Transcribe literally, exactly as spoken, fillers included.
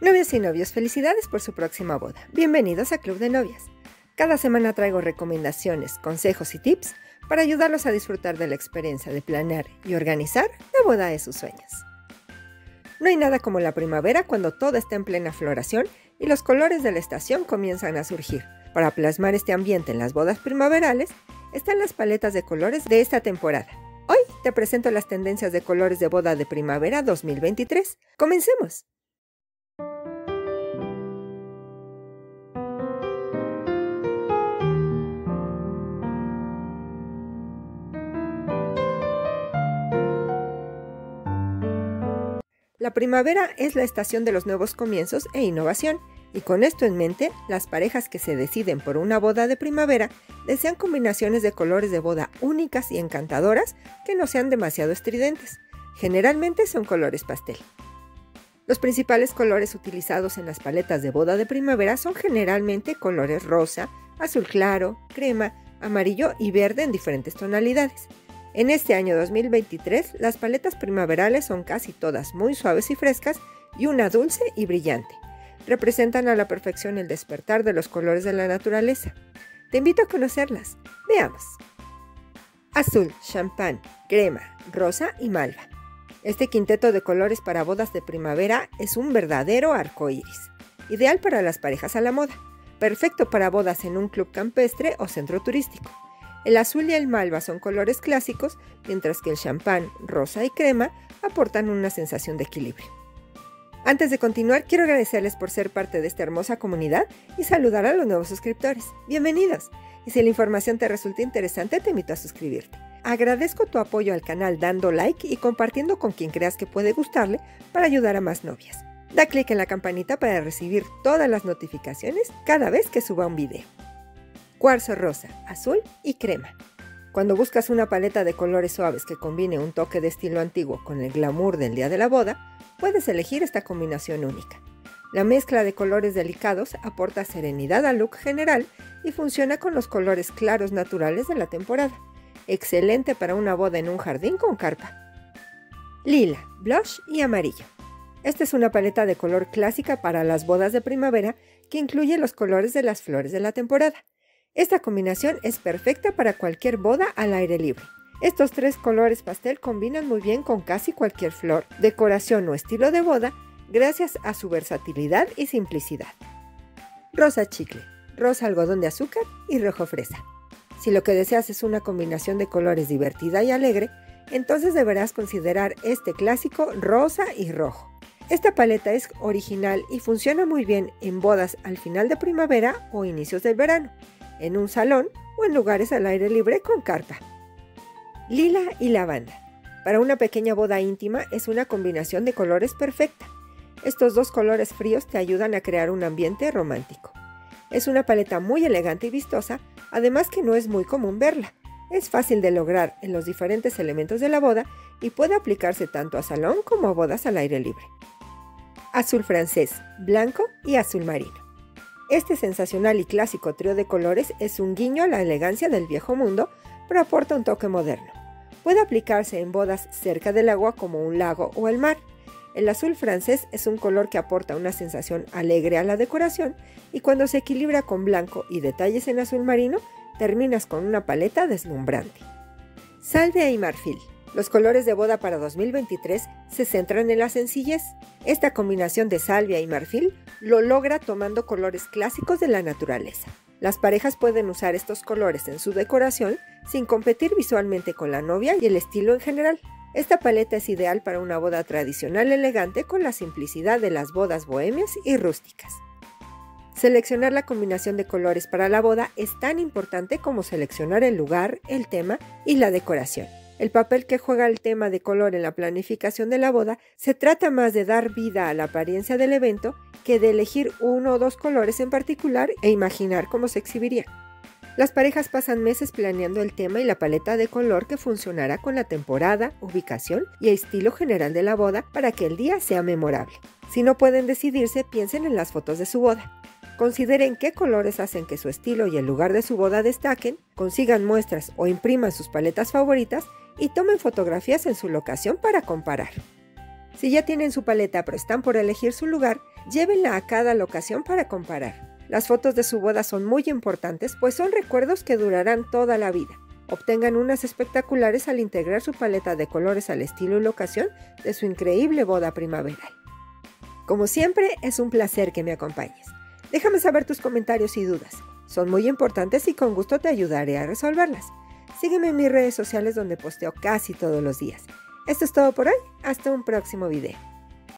Novias y novios, felicidades por su próxima boda. Bienvenidos a Club de Novias. Cada semana traigo recomendaciones, consejos y tips para ayudarlos a disfrutar de la experiencia de planear y organizar la boda de sus sueños. No hay nada como la primavera cuando todo está en plena floración y los colores de la estación comienzan a surgir. Para plasmar este ambiente en las bodas primaverales están las paletas de colores de esta temporada. Hoy te presento las tendencias de colores de boda de primavera dos mil veintitrés. ¡Comencemos! La primavera es la estación de los nuevos comienzos e innovación, y con esto en mente, las parejas que se deciden por una boda de primavera desean combinaciones de colores de boda únicas y encantadoras que no sean demasiado estridentes. Generalmente son colores pastel. Los principales colores utilizados en las paletas de boda de primavera son generalmente colores rosa, azul claro, crema, amarillo y verde en diferentes tonalidades. En este año dos mil veintitrés, las paletas primaverales son casi todas muy suaves y frescas y una dulce y brillante. Representan a la perfección el despertar de los colores de la naturaleza. Te invito a conocerlas. Veamos. Azul, champán, crema, rosa y malva. Este quinteto de colores para bodas de primavera es un verdadero arcoíris, ideal para las parejas a la moda, perfecto para bodas en un club campestre o centro turístico. El azul y el malva son colores clásicos, mientras que el champán, rosa y crema aportan una sensación de equilibrio. Antes de continuar, quiero agradecerles por ser parte de esta hermosa comunidad y saludar a los nuevos suscriptores. ¡Bienvenidos! Y si la información te resulta interesante, te invito a suscribirte. Agradezco tu apoyo al canal dando like y compartiendo con quien creas que puede gustarle para ayudar a más novias. Da clic en la campanita para recibir todas las notificaciones cada vez que suba un video. Cuarzo rosa, azul y crema. Cuando buscas una paleta de colores suaves que combine un toque de estilo antiguo con el glamour del día de la boda, puedes elegir esta combinación única. La mezcla de colores delicados aporta serenidad al look general y funciona con los colores claros naturales de la temporada. Excelente para una boda en un jardín con carpa. Lila, blush y amarillo. Esta es una paleta de color clásica para las bodas de primavera que incluye los colores de las flores de la temporada. Esta combinación es perfecta para cualquier boda al aire libre. Estos tres colores pastel combinan muy bien con casi cualquier flor, decoración o estilo de boda, gracias a su versatilidad y simplicidad. Rosa chicle, rosa algodón de azúcar y rojo fresa. Si lo que deseas es una combinación de colores divertida y alegre, entonces deberás considerar este clásico rosa y rojo. Esta paleta es original y funciona muy bien en bodas al final de primavera o inicios del verano, en un salón o en lugares al aire libre con carpa. Lila y lavanda. Para una pequeña boda íntima es una combinación de colores perfecta. Estos dos colores fríos te ayudan a crear un ambiente romántico. Es una paleta muy elegante y vistosa, además que no es muy común verla. Es fácil de lograr en los diferentes elementos de la boda y puede aplicarse tanto a salón como a bodas al aire libre. Azul francés, blanco y azul marino. Este sensacional y clásico trío de colores es un guiño a la elegancia del viejo mundo, pero aporta un toque moderno. Puede aplicarse en bodas cerca del agua como un lago o el mar. El azul francés es un color que aporta una sensación alegre a la decoración y cuando se equilibra con blanco y detalles en azul marino, terminas con una paleta deslumbrante. Salvia y marfil. Los colores de boda para dos mil veintitrés se centran en la sencillez. Esta combinación de salvia y marfil lo logra tomando colores clásicos de la naturaleza. Las parejas pueden usar estos colores en su decoración sin competir visualmente con la novia y el estilo en general. Esta paleta es ideal para una boda tradicional elegante con la simplicidad de las bodas bohemias y rústicas. Seleccionar la combinación de colores para la boda es tan importante como seleccionar el lugar, el tema y la decoración. El papel que juega el tema de color en la planificación de la boda se trata más de dar vida a la apariencia del evento que de elegir uno o dos colores en particular e imaginar cómo se exhibiría. Las parejas pasan meses planeando el tema y la paleta de color que funcionará con la temporada, ubicación y estilo general de la boda para que el día sea memorable. Si no pueden decidirse, piensen en las fotos de su boda. Consideren qué colores hacen que su estilo y el lugar de su boda destaquen, consigan muestras o impriman sus paletas favoritas y tomen fotografías en su locación para comparar. Si ya tienen su paleta pero están por elegir su lugar, llévenla a cada locación para comparar. Las fotos de su boda son muy importantes, pues son recuerdos que durarán toda la vida. Obtengan unas espectaculares al integrar su paleta de colores al estilo y locación de su increíble boda primaveral. Como siempre, es un placer que me acompañes. Déjame saber tus comentarios y dudas. Son muy importantes y con gusto te ayudaré a resolverlas. Sígueme en mis redes sociales donde posteo casi todos los días. Esto es todo por hoy. Hasta un próximo video.